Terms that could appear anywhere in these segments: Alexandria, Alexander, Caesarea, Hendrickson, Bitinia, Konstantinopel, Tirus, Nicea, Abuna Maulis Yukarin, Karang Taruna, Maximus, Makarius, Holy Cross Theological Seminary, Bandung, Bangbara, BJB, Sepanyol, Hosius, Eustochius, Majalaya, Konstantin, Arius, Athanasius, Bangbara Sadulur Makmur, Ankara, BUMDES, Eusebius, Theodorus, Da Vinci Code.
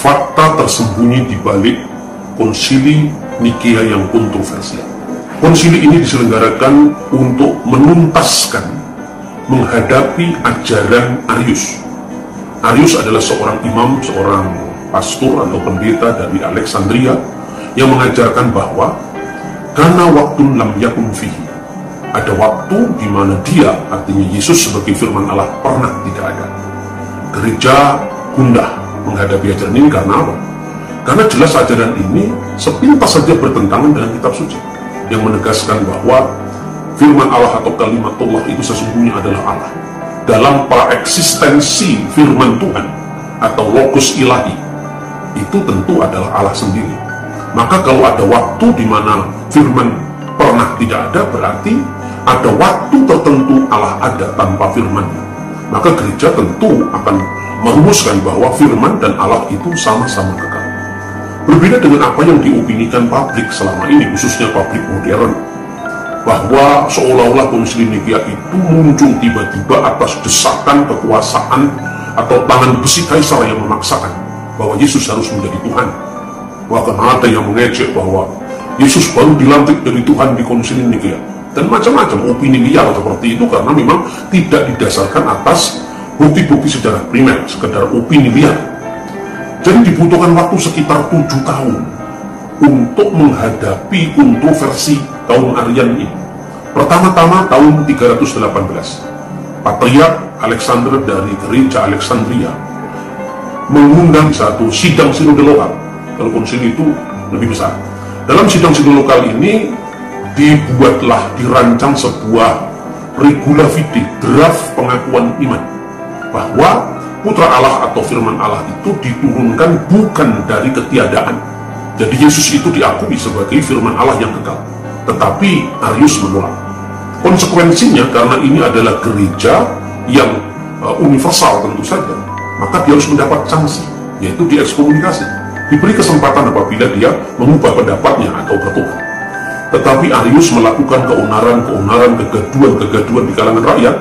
fakta tersembunyi di balik konsili Nicea yang kontroversial. Konsili ini diselenggarakan untuk menuntaskan, menghadapi ajaran Arius. Arius adalah seorang imam, seorang pastor atau pendeta dari Alexandria yang mengajarkan bahwa karena waktun lam yakun fihi, ada waktu di mana dia, artinya Yesus sebagai firman Allah, pernah tidak ada. Gereja gundah menghadapi ajaran ini karena apa? Karena jelas ajaran ini sepintas saja bertentangan dengan kitab suci yang menegaskan bahwa firman Allah atau kalimat Allah itu sesungguhnya adalah Allah. Dalam praeksistensi firman Tuhan atau logos ilahi itu tentu adalah Allah sendiri. Maka kalau ada waktu di mana firman pernah tidak ada, berarti ada waktu tertentu Allah ada tanpa firman. Maka gereja tentu akan merumuskan bahwa firman dan Allah itu sama-sama kekal. Berbeda dengan apa yang diopinikan publik selama ini, khususnya publik modern, bahwa seolah-olah konsili Nicea itu muncul tiba-tiba atas desakan kekuasaan atau tangan besi kaisar yang memaksakan bahwa Yesus harus menjadi Tuhan. Bahkan ada yang mengejek bahwa Yesus baru dilantik dari Tuhan di konsili Nicea, dan macam-macam opini liar seperti itu, karena memang tidak didasarkan atas bukti-bukti sejarah primer, sekedar opini liar. Jadi dibutuhkan waktu sekitar 7 tahun untuk menghadapi kontroversi kaum Arian ini. Pertama-tama tahun 318, Patriark Alexander dari gereja Alexandria mengundang satu sidang sinode lokal. Kalau konsili itu lebih besar. Dalam sidang sinode lokal ini dibuatlah, dirancang sebuah regula fide, draft pengakuan iman, bahwa putra Allah atau firman Allah itu diturunkan bukan dari ketiadaan. Jadi Yesus itu diakui sebagai firman Allah yang kekal. Tetapi Arius menolak. Konsekuensinya karena ini adalah gereja yang universal tentu saja, maka dia harus mendapat sanksi, yaitu diekskomunikasi. Diberi kesempatan apabila dia mengubah pendapatnya atau bertobat. Tetapi Arius melakukan keonaran-keonaran, kegaduan-kegaduan di kalangan rakyat,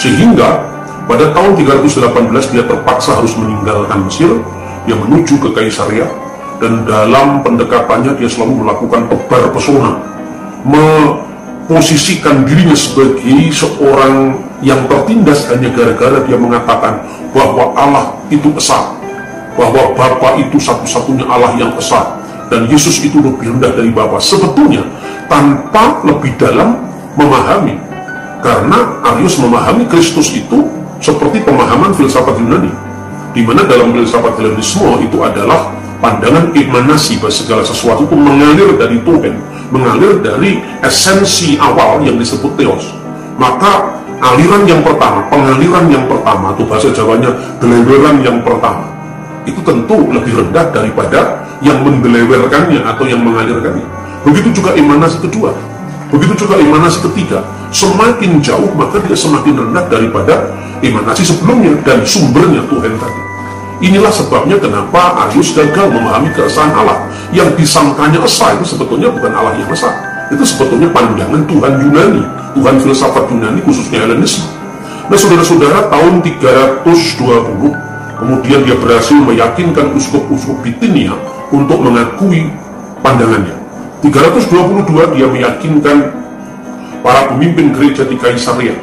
sehingga pada tahun 318 dia terpaksa harus meninggalkan Mesir, dia menuju ke Caesarea, dan dalam pendekatannya dia selalu melakukan tebar pesona, memposisikan dirinya sebagai seorang yang tertindas hanya gara-gara dia mengatakan bahwa Allah itu esa, bahwa Bapa itu satu-satunya Allah yang esa, dan Yesus itu lebih rendah dari Bapa. Sebetulnya tanpa lebih dalam memahami, karena Arius memahami Kristus itu seperti pemahaman filsafat Yunani, di mana dalam filsafat Helenisme itu adalah pandangan emanasi bahwa segala sesuatu itu mengalir dari Tuhan, mengalir dari esensi awal yang disebut Theos. Maka aliran yang pertama, pengaliran yang pertama, atau bahasa Jawanya deleweran yang pertama, itu tentu lebih rendah daripada yang mendelewerkannya atau yang mengalirkannya. Begitu juga emanasi kedua, begitu juga emanasi ketiga. Semakin jauh maka dia semakin rendah daripada emanasi sebelumnya dan sumbernya Tuhan tadi. Inilah sebabnya kenapa Arius gagal memahami keesaan Allah. Yang disangkanya esa itu sebetulnya bukan Allah yang esa. Itu sebetulnya pandangan Tuhan Yunani, Tuhan filsafat Yunani khususnya Helenisme. Nah saudara-saudara, tahun 320 kemudian dia berhasil meyakinkan uskup-uskup Bitinia untuk mengakui pandangannya. 322 dia meyakinkan para pemimpin gereja di Kaisarea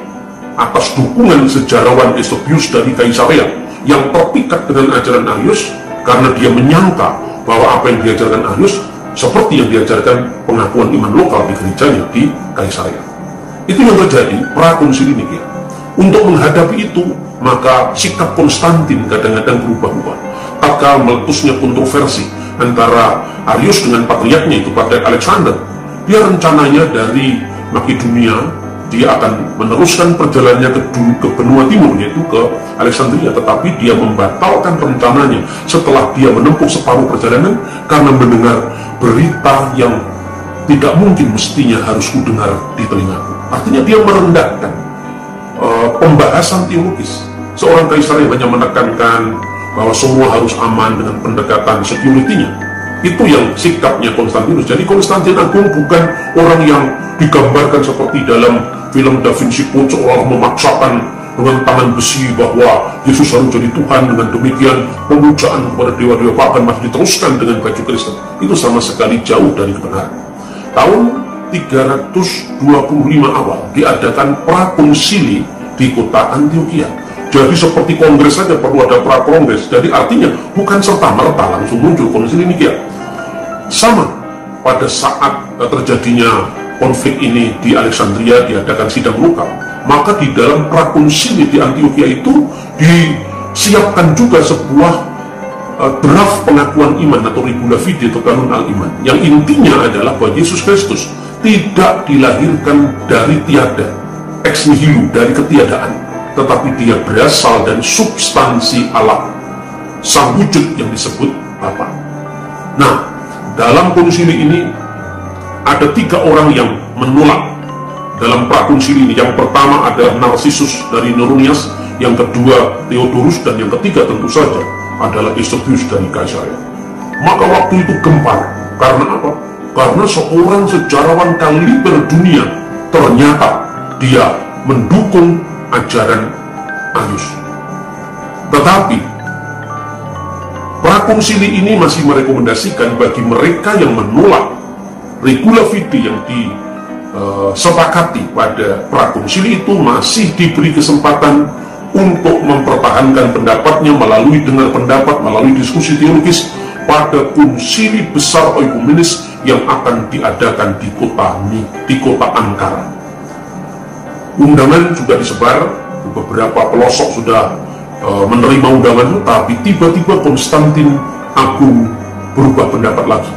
atas dukungan sejarawan Eusebius dari Caesarea yang terpikat dengan ajaran Arius, karena dia menyangka bahwa apa yang diajarkan Arius seperti yang diajarkan pengakuan iman lokal di gerejanya di Caesarea. Itu yang terjadi pra konsili Nicea. Untuk menghadapi itu, maka sikap Konstantin kadang-kadang berubah-ubah. Tatkala meletusnya kontroversi antara Arius dengan patriarknya itu pada Alexander, dia rencananya dari Makedonia dia akan meneruskan perjalanannya ke benua timur, yaitu ke Alexandria, tetapi dia membatalkan rencananya setelah dia menempuh separuh perjalanan karena mendengar berita yang tidak mungkin mestinya harus kudengar di telingaku. Artinya dia merendahkan pembahasan teologis. Seorang kaisar yang hanya menekankan bahwa semua harus aman dengan pendekatan security-nya. Itu yang sikapnya Konstantinus. Jadi Konstantin Agung bukan orang yang digambarkan seperti dalam film Da Vinci Code seolah memaksakan dengan tangan besi bahwa Yesus harus jadi Tuhan. Dengan demikian pemujaan kepada dewa-dewa pagan masih diteruskan dengan baju Kristen. Itu sama sekali jauh dari kebenaran. Tahun 325 awal diadakan prakonsili di kota Antiokhia. Jadi seperti kongres saja perlu ada prakongres. Jadi artinya bukan serta-merta langsung muncul konsili Nicea. Sama pada saat terjadinya konflik ini di Alexandria diadakan sidang lokal. Maka di dalam prakonsili di Antiokhia itu disiapkan juga sebuah draft pengakuan iman atau regula fide atau kanun al-iman. Yang intinya adalah bahwa Yesus Kristus tidak dilahirkan dari tiada, ex nihilo, dari ketiadaan. Tetapi dia berasal dari substansi Allah, sang wujud yang disebut Bapa. Nah, dalam konsili ini ada 3 orang yang menolak dalam prakonsili ini. Yang pertama adalah Narsisus dari Neronias, yang kedua Theodorus, dan yang ketiga tentu saja adalah Eustochius dari Caesarea. Maka waktu itu gempar. Karena apa? Karena seorang sejarawan kaliber dunia ternyata dia mendukung ajaran Arius. Tetapi prakonsili ini masih merekomendasikan bagi mereka yang menolak regula fide yang disepakati pada prakonsili itu masih diberi kesempatan untuk mempertahankan pendapatnya melalui dengar pendapat, melalui diskusi teologis pada konsili besar oikumenis yang akan diadakan di kota Ankara. Undangan sudah disebar, beberapa pelosok sudah menerima undangan, tapi tiba-tiba Konstantin Agung berubah pendapat lagi.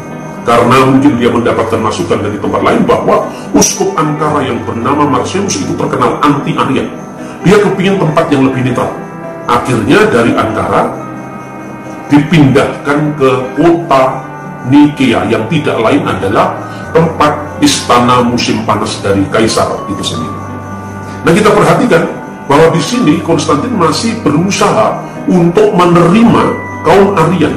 Karena mungkin dia mendapatkan masukan dari tempat lain bahwa uskup Ankara yang bernama Maximus itu terkenal anti-Arian. Dia kepingin tempat yang lebih netral. Akhirnya dari Ankara dipindahkan ke kota Nicea yang tidak lain adalah tempat istana musim panas dari kaisar itu sendiri. Nah, kita perhatikan bahwa di sini Konstantin masih berusaha untuk menerima kaum Arian,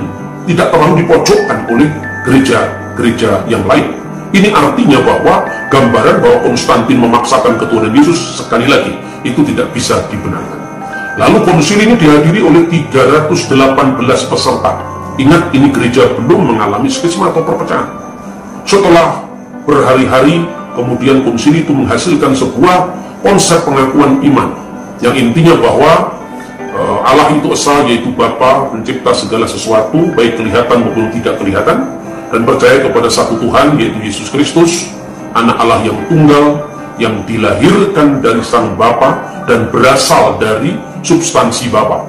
tidak terlalu dipojokkan oleh gereja-gereja yang lain. Ini artinya bahwa gambaran bahwa Konstantin memaksakan ketuhanan Yesus sekali lagi itu tidak bisa dibenarkan. Lalu konsili ini dihadiri oleh 318 peserta. Ingat, ini gereja belum mengalami skisma atau perpecahan. Setelah berhari-hari kemudian konsili itu menghasilkan sebuah konsep pengakuan iman yang intinya bahwa Allah itu esa, yaitu Bapa, pencipta segala sesuatu baik kelihatan maupun tidak kelihatan, dan percaya kepada satu Tuhan yaitu Yesus Kristus, anak Allah yang tunggal yang dilahirkan dari sang Bapa dan berasal dari substansi Bapa.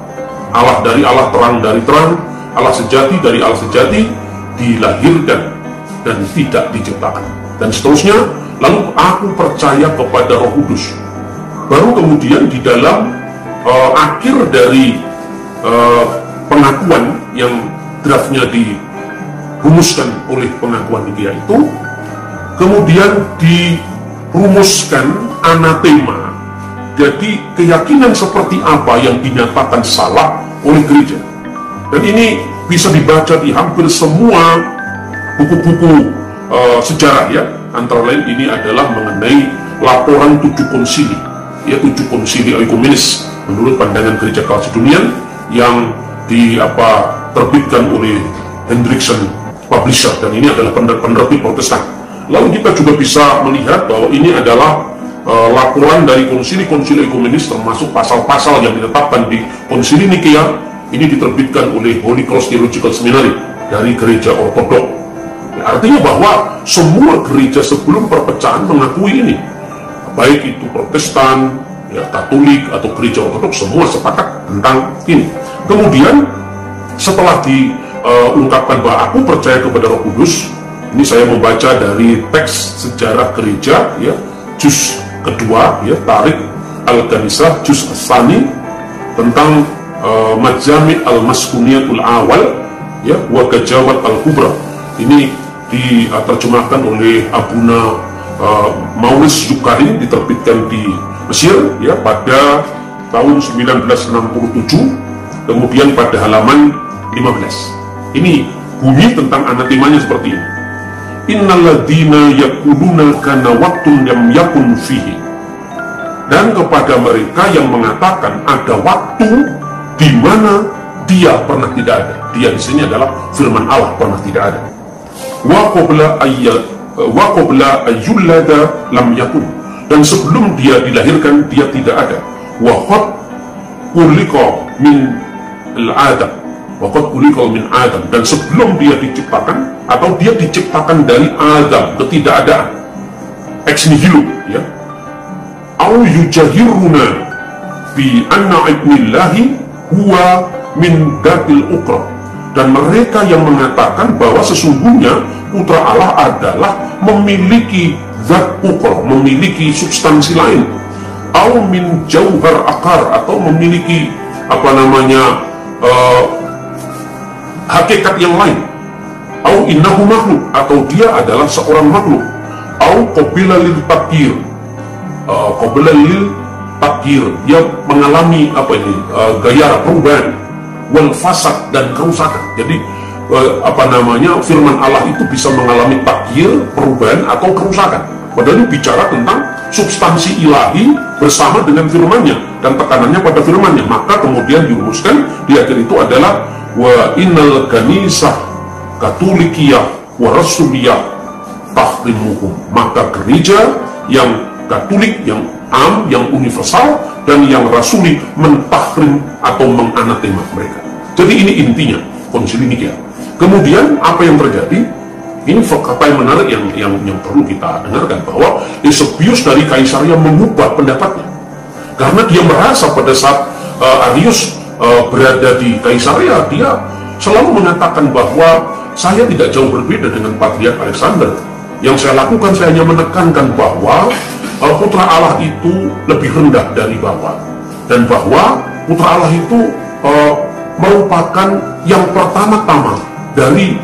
Allah dari Allah, terang dari terang, Allah sejati dari Allah sejati, dilahirkan dan tidak diciptakan, dan seterusnya. Lalu aku percaya kepada Roh Kudus. Baru kemudian di dalam akhir dari pengakuan yang draftnya dirumuskan oleh pengakuan Nicea itu, kemudian dirumuskan anatema. Jadi keyakinan seperti apa yang dinyatakan salah oleh gereja. Dan ini bisa dibaca di hampir semua buku-buku sejarah ya. Antara lain ini adalah mengenai laporan 7 konsili, ya, 7 konsili oikumenis menurut pandangan gereja Kalsedonian yang terbitkan oleh Hendrickson publisher, dan ini adalah penerbit Protestan. Lalu kita juga bisa melihat bahwa ini adalah laporan dari konsili-konsili oikumenis, termasuk pasal-pasal yang ditetapkan di konsili Nicea. Ini diterbitkan oleh Holy Cross Theological Seminary dari gereja ortodok. Artinya bahwa semua gereja sebelum perpecahan mengakui ini, baik itu Protestan, ya, Katolik atau gereja ortodoks, semua sepakat tentang ini. Kemudian setelah diungkapkan bahwa aku percaya kepada Roh Kudus, ini saya membaca dari teks sejarah gereja, ya, juz kedua, ya, Tarik Al-Kanisah juz Asani tentang Majami Al-Maskuniyatul Awal, ya, Wagajawat Al-Kubra. Ini diterjemahkan oleh Abuna Maulis Yukarin, diterbitkan di Mesir ya pada tahun 1967, kemudian pada halaman 15. Ini bunyi tentang anatemanya seperti ini. Innal ladina yakuluna kana waktun yam yakun fihi dan kepada mereka yang mengatakan ada waktu di mana dia pernah tidak ada. Dia di sini adalah firman Allah pernah tidak ada. Wa qabla ayyulada lam yakun, dan sebelum dia dilahirkan dia tidak ada. Wa qad khuliqa min al-adam, wa qad khuliqa min adam, dan sebelum dia diciptakan atau dia diciptakan dari adam, ketidakadaan, ex nihilo ya. Au yujahiruna bi anna ibnillahi huwa min datil ukra, dan mereka yang mengatakan bahwa sesungguhnya putra Allah adalah memiliki zat ukra, memiliki substansi lain, au min jauhar akar, atau memiliki apa namanya hakikat yang lain, au innahu makhluk, atau dia adalah seorang makhluk, au qabila lil takir, qabila lil takir, dia mengalami apa ini gaya perubahan, wal fasad, dan kerusakan. Jadi apa namanya, firman Allah itu bisa mengalami takyir, perubahan atau kerusakan. Padahal ini bicara tentang substansi ilahi bersama dengan firman-Nya dan tekanannya pada firman-Nya. Maka kemudian dirumuskan di akhir itu adalah wa innal kanisah katolikiyah wa rasuliyah tahrimuhum. Maka gereja yang katolik, yang am, yang universal, dan yang rasuli mentahrim atau menganatema mereka. Jadi ini intinya konsili Nicea. Kemudian apa yang terjadi? Ini fakta yang menarik yang perlu kita dengarkan, bahwa Eusebius dari Kaisaria mengubah pendapatnya karena dia merasa pada saat Arius berada di Kaisaria, dia selalu mengatakan bahwa saya tidak jauh berbeda dengan Patriark Alexander. Yang saya lakukan, saya hanya menekankan bahwa putra Allah itu lebih rendah dari Bapa, dan bahwa putra Allah itu merupakan yang pertama-tama dari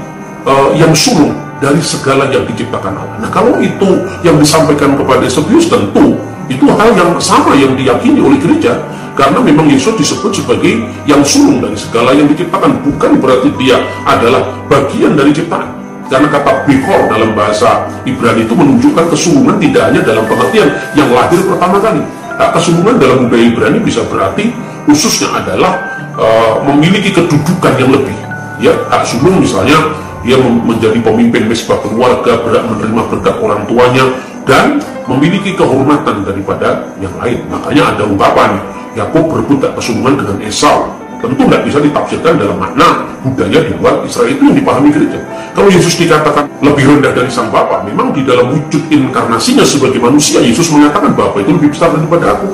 yang sulung dari segala yang diciptakan Allah. Nah, kalau itu yang disampaikan kepada Eusebius, tentu itu hal yang sama yang diyakini oleh gereja, karena memang Yesus disebut sebagai yang sulung dari segala yang diciptakan, bukan berarti dia adalah bagian dari ciptaan. Karena kata Bekor dalam bahasa Ibrani itu menunjukkan kesulungan tidak hanya dalam pengertian yang lahir pertama kali. Nah, kesulungan dalam budaya Ibrani bisa berarti khususnya adalah memiliki kedudukan yang lebih. Ya, tak sulung misalnya dia menjadi pemimpin mesbah keluarga, berhak menerima berkat orang tuanya, dan memiliki kehormatan daripada yang lain. Makanya ada ungkapan Yakub berebut tak kesulungan dengan Esau. Tentu tidak bisa ditafsirkan dalam makna budaya di luar Israel, itu yang dipahami gereja. Kalau Yesus dikatakan lebih rendah dari Sang Bapa, memang di dalam wujud inkarnasinya sebagai manusia, Yesus mengatakan Bapa itu lebih besar daripada aku.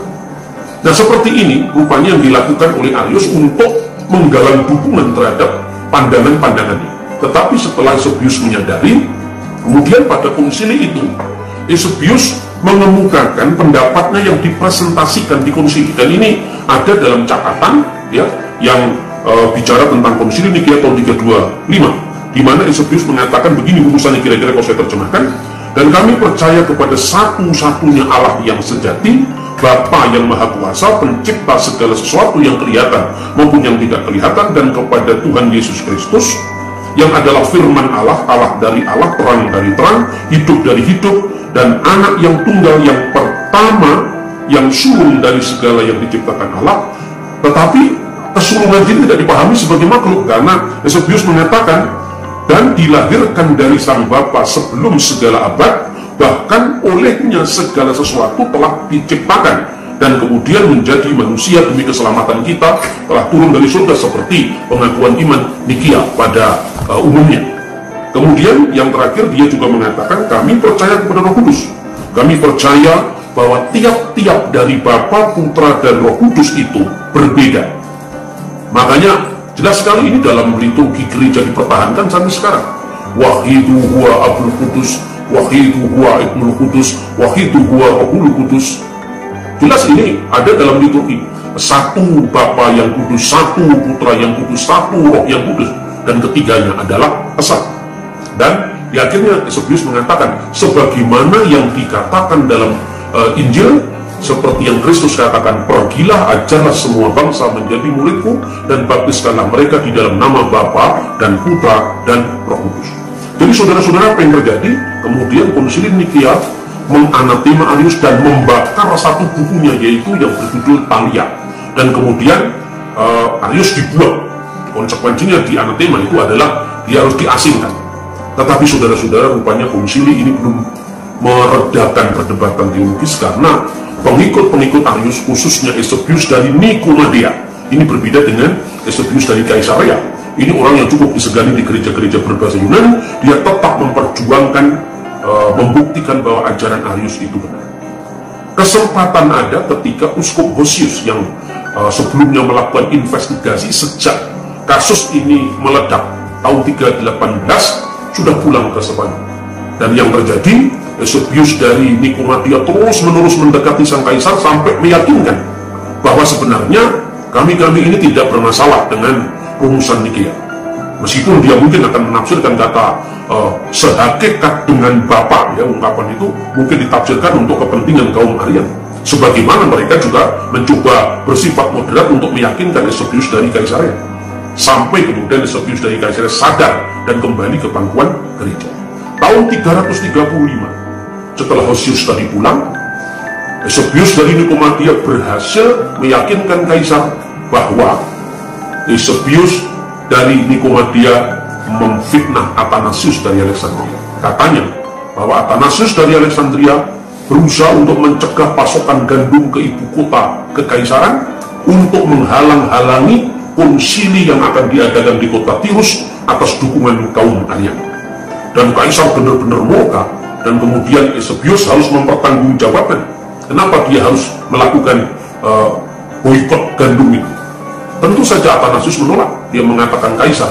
Nah, seperti ini rupanya yang dilakukan oleh Arius untuk menggalang dukungan terhadap pandangan-pandangannya. Tetapi setelah Eusebius menyadari, kemudian pada konsili itu Eusebius mengemukakan pendapatnya yang dipresentasikan di konsili, dan ini ada dalam catatan ya, yang bicara tentang konsili Nicea tahun 325, di mana Eusebius mengatakan begini urusannya kira-kira kalau saya terjemahkan: dan kami percaya kepada satu-satunya Allah yang sejati, Bapa yang Maha Kuasa, pencipta segala sesuatu yang kelihatan maupun yang tidak kelihatan, dan kepada Tuhan Yesus Kristus yang adalah firman Allah, Allah dari Allah, terang dari terang, hidup dari hidup, dan anak yang tunggal yang pertama, yang sulung dari segala yang diciptakan Allah. Tetapi kesulungan ini tidak dipahami sebagai makhluk, karena Eusebius mengatakan dan dilahirkan dari Sang Bapa sebelum segala abad, bahkan olehnya segala sesuatu telah diciptakan, dan kemudian menjadi manusia demi keselamatan kita, telah turun dari surga, seperti pengakuan iman Nicea pada umumnya. Kemudian yang terakhir dia juga mengatakan kami percaya kepada Roh Kudus. Kami percaya bahwa tiap-tiap dari Bapa, Putra, dan Roh Kudus itu berbeda. Makanya jelas sekali ini dalam liturgi gereja dipertahankan sampai sekarang. Wahidu huwa Abul Kudus, wahidu huwa Ibnul Kudus, wahidu huwa Rohul Kudus. Jelas ini ada dalam liturgi. Satu Bapa yang kudus, satu Putra yang kudus, satu Roh yang kudus, dan ketiganya adalah esa. Dan di akhirnya Eusebius mengatakan sebagaimana yang dikatakan dalam Injil, seperti yang Kristus katakan, pergilah, ajarlah semua bangsa menjadi muridku, dan baptiskanlah mereka di dalam nama Bapa dan Putra dan Roh Kudus. Jadi saudara-saudara, apa yang terjadi? Kemudian konsili Nicea menganatema Arius dan membakar satu bukunya, yaitu yang berjudul Thalia. Dan kemudian Arius dibuang. Konsekuensinya di anatema itu adalah dia harus diasingkan. Tetapi saudara-saudara, rupanya konsili ini belum meredakan perdebatan teologis, karena pengikut-pengikut Arius, khususnya Eusebius dari Nikomedia, ini berbeda dengan Eusebius dari Caesarea. Ini orang yang cukup disegani di gereja-gereja berbahasa Yunani. Dia tetap memperjuangkan, membuktikan bahwa ajaran Arius itu benar. Kesempatan ada ketika Uskup Hosius yang sebelumnya melakukan investigasi sejak kasus ini meledak tahun 318 sudah pulang ke Sepanyol. Dan yang terjadi, Eusebius dari Nikomedia terus-menerus mendekati sang kaisar sampai meyakinkan bahwa sebenarnya kami-kami ini tidak bermasalah dengan rumusan Nicea. Meskipun dia mungkin akan menafsirkan kata sehakikat dengan Bapa, ya, ungkapan itu mungkin ditafsirkan untuk kepentingan kaum Arian. Sebagaimana mereka juga mencoba bersifat moderat untuk meyakinkan Eusebius dari Kaisarea, sampai kemudian Eusebius dari Kaisarea sadar dan kembali ke pangkuan gereja. Tahun 335, setelah Hosius tadi pulang, Eusebius dari Nikomedia berhasil meyakinkan kaisar bahwa Eusebius dari Nikomedia memfitnah Athanasius dari Alexandria. Katanya bahwa Athanasius dari Alexandria berusaha untuk mencegah pasokan gandum ke ibu kota kekaisaran untuk menghalang-halangi konsili yang akan diadakan di kota Tirus atas dukungan kaum Arian. Dan kaisar benar-benar murka, dan kemudian Eusebius harus mempertanggungjawabkan kenapa dia harus melakukan boikot gandum itu. Tentu saja Athanasius menolak. Dia mengatakan, kaisar,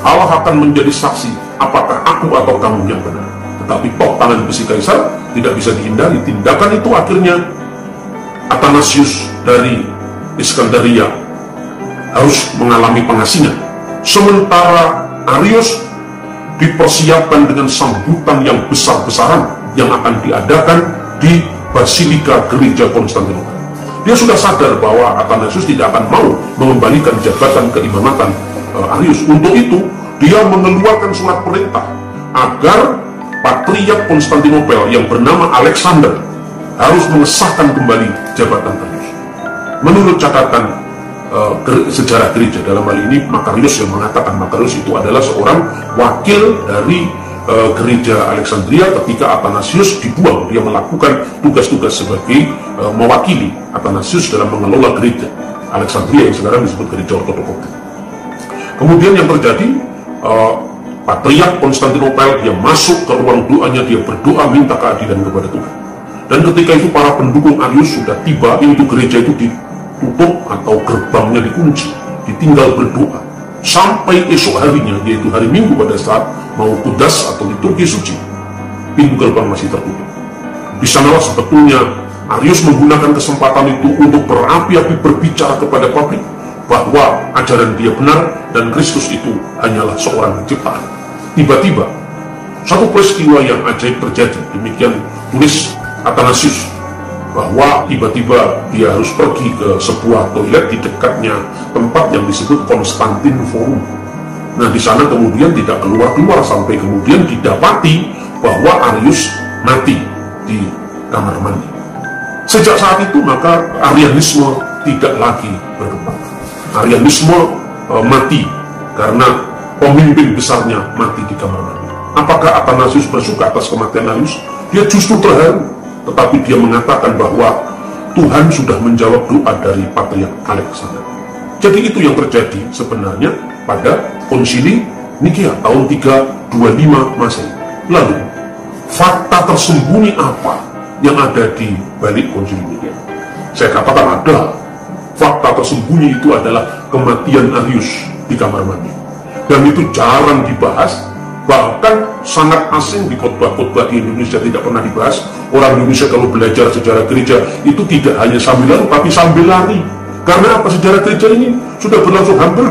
Allah akan menjadi saksi apakah aku atau kamu yang benar. Tetapi tok tangan besi kaisar tidak bisa dihindari. Tindakan itu akhirnya Athanasius dari Iskandaria harus mengalami pengasingan. Sementara Arius dipersiapkan dengan sambutan yang besar-besaran yang akan diadakan di Basilika Gereja Konstantinopel. Dia sudah sadar bahwa Athanasius tidak akan mau mengembalikan jabatan keimamatan Arius. Untuk itu, dia mengeluarkan surat perintah agar Patriark Konstantinopel yang bernama Alexander harus mengesahkan kembali jabatan Arius. Menurut catatan sejarah gereja, dalam hal ini Makarius, yang mengatakan Makarius itu adalah seorang wakil dari gereja Alexandria ketika Athanasius dibuang. Dia melakukan tugas-tugas sebagai mewakili Athanasius dalam mengelola gereja Alexandria yang sekarang disebut gereja ortodoks. Kemudian yang terjadi, Patriark Konstantinopel, dia masuk ke ruang doanya, dia berdoa minta keadilan kepada Tuhan. Dan ketika itu para pendukung Arius sudah tiba, pintu gereja itu ditutup atau gerbangnya dikunci, ditinggal berdoa sampai esok harinya, yaitu hari Minggu, pada saat mau kudas atau liturgi suci, pintu gerbang masih tertutup. Di sanalah sebetulnya Arius menggunakan kesempatan itu untuk berapi-api berbicara kepada publik bahwa ajaran dia benar dan Kristus itu hanyalah seorang ciptaan. Tiba-tiba satu peristiwa yang ajaib terjadi. Demikian tulis Athanasius, bahwa tiba-tiba dia harus pergi ke sebuah toilet di dekatnya tempat yang disebut Konstantin Forum. Nah, di sana kemudian tidak keluar-keluar sampai kemudian didapati bahwa Arius mati di kamar mandi. Sejak saat itu maka Arianisme tidak lagi berkembang. Arianisme mati karena pemimpin besarnya mati di kamar mandi. Apakah Athanasius bersuka atas kematian Arius? Dia justru terharu. Tetapi dia mengatakan bahwa Tuhan sudah menjawab doa dari Patriark Alexander. Jadi itu yang terjadi sebenarnya pada konsili Nicea tahun 325 Masehi. Lalu, fakta tersembunyi apa yang ada di balik konsili Nicea? Saya katakan ada. Fakta tersembunyi itu adalah kematian Arius di kamar mandi. Dan itu jarang dibahas. Bahkan sangat asing di khotbah-khotbah di Indonesia, tidak pernah dibahas. Orang Indonesia kalau belajar sejarah gereja itu tidak hanya sambil lalu, tapi sambil lari. Karena apa? Sejarah gereja ini sudah berlangsung hampir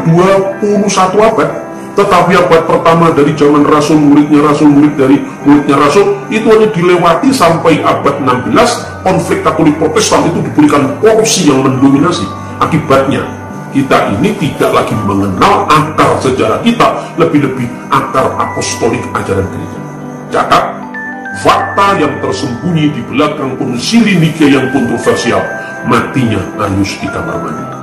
21 abad. Tetapi abad pertama dari zaman Rasul, muridnya Rasul, murid dari muridnya Rasul, itu hanya dilewati sampai abad 16. Konflik Katolik Protestan itu diberikan porsi yang mendominasi. Akibatnya kita ini tidak lagi mengenal akar sejarah kita, lebih-lebih akar apostolik ajaran gereja. Catat, fakta yang tersembunyi di belakang konsili Nicea yang kontroversial, matinya Arius di kamar mandi.